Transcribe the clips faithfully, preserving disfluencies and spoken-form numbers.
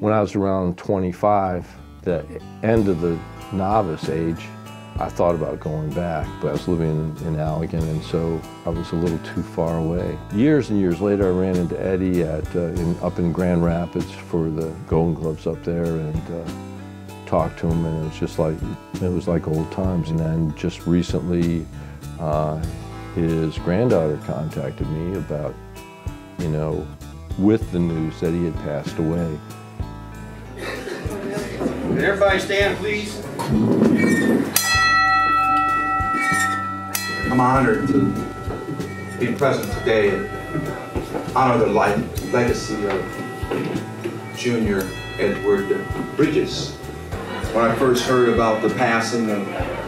When I was around twenty-five, the end of the novice age, I thought about going back, but I was living in Allegan, and so I was a little too far away. Years and years later, I ran into Eddie at, uh, in, up in Grand Rapids for the Golden Gloves up there, and uh, talked to him, and it was just like, it was like old times. And then just recently, uh, his granddaughter contacted me about, you know, with the news that he had passed away. Did everybody stand, please? I'm honored to be present today and honor the life, legacy of Junior Edward Bridges. When I first heard about the passing of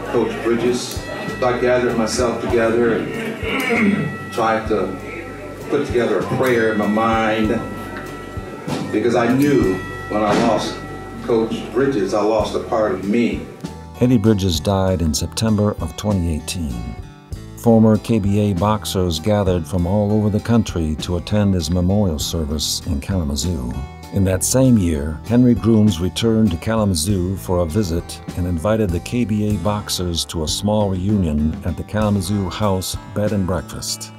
Coach Bridges, I gathered myself together and tried to put together a prayer in my mind, because I knew when I lost Coach Bridges, I lost a part of me. Eddie Bridges died in September of twenty eighteen. Former K B A boxers gathered from all over the country to attend his memorial service in Kalamazoo. In that same year, Henry Grooms returned to Kalamazoo for a visit and invited the K B A boxers to a small reunion at the Kalamazoo House Bed and Breakfast.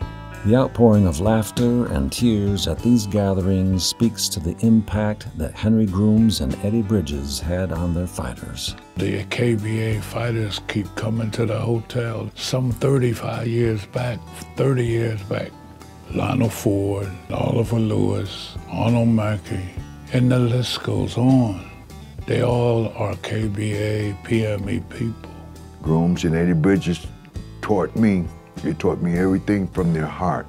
The outpouring of laughter and tears at these gatherings speaks to the impact that Henry Grooms and Eddie Bridges had on their fighters. The K B A fighters keep coming to the hotel, some thirty-five years back, thirty years back. Lionel Ford, Oliver Lewis, Arnold Mackey, and the list goes on. They all are K B A, P M E people. Grooms and Eddie Bridges taught me They taught me everything from their heart.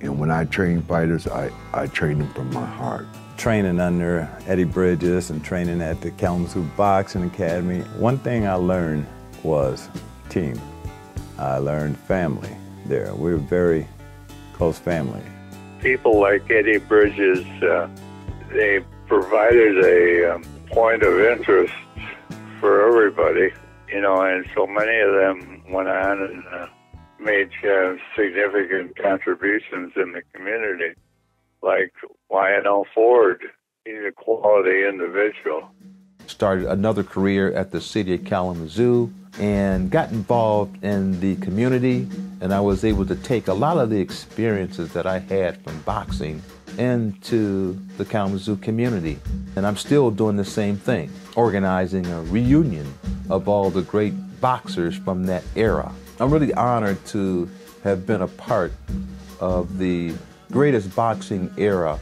And when I train fighters, I, I train them from my heart. Training under Eddie Bridges and training at the Kalamazoo Boxing Academy, one thing I learned was team. I learned family there. We were very close family. People like Eddie Bridges, uh, they provided a um, point of interest for everybody, you know, and so many of them went on and uh, made uh, significant contributions in the community, like Lionel Ford. He's a quality individual. Started another career at the city of Kalamazoo and got involved in the community, and I was able to take a lot of the experiences that I had from boxing into the Kalamazoo community. And I'm still doing the same thing, organizing a reunion of all the great boxers from that era. I'm really honored to have been a part of the greatest boxing era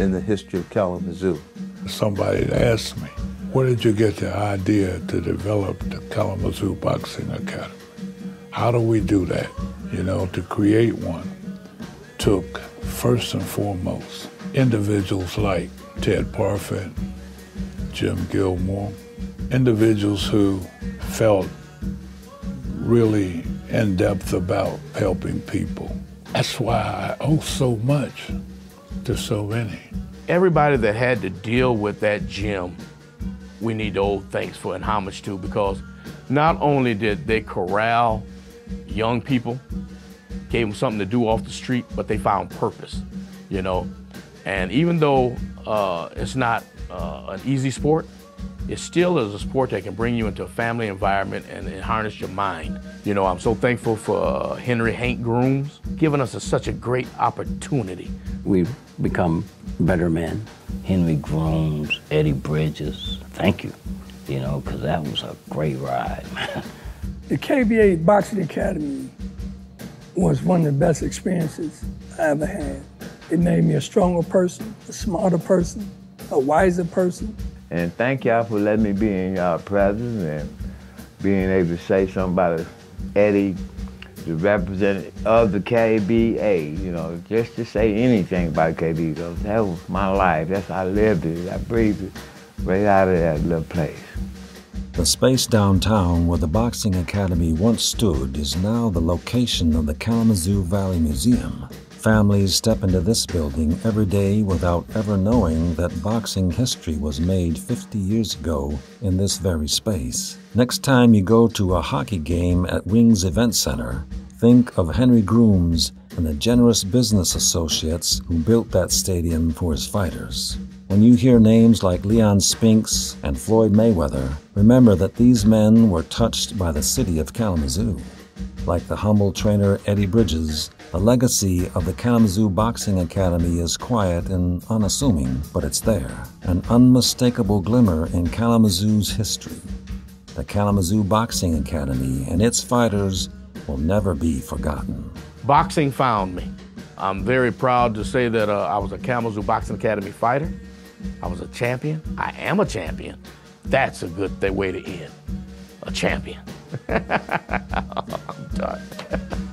in the history of Kalamazoo. Somebody asked me, where did you get the idea to develop the Kalamazoo Boxing Academy? How do we do that? You know, to create one took, first and foremost, individuals like Ted Parfit, Jim Gilmore, individuals who felt really in-depth about helping people. That's why I owe so much to so many. Everybody that had to deal with that gym, we need to owe thanks for and homage to, because not only did they corral young people, gave them something to do off the street, but they found purpose, you know. And even though uh, it's not uh, an easy sport, it still is a sport that can bring you into a family environment and, and harness your mind. You know, I'm so thankful for uh, Henry Hank Grooms, giving us a, such a great opportunity. We've become better men. Henry Grooms, Eddie Bridges, thank you, you know, because that was a great ride. The K B A Boxing Academy was one of the best experiences I ever had. It made me a stronger person, a smarter person, a wiser person. And thank y'all for letting me be in y'all presence and being able to say something about Eddie, the representative of the K B A, you know, just to say anything about K B A, because that was my life. That's how I lived it. I breathed it right out of that little place. The space downtown where the Boxing Academy once stood is now the location of the Kalamazoo Valley Museum. Families step into this building every day without ever knowing that boxing history was made fifty years ago in this very space. Next time you go to a hockey game at Wings Event Center, think of Henry Grooms and the generous business associates who built that stadium for his fighters. When you hear names like Leon Spinks and Floyd Mayweather, remember that these men were touched by the city of Kalamazoo. Like the humble trainer Eddie Bridges, the legacy of the Kalamazoo Boxing Academy is quiet and unassuming, but it's there, an unmistakable glimmer in Kalamazoo's history. The Kalamazoo Boxing Academy and its fighters will never be forgotten. Boxing found me. I'm very proud to say that uh, I was a Kalamazoo Boxing Academy fighter. I was a champion. I am a champion. That's a good way to end. A champion. I'm done.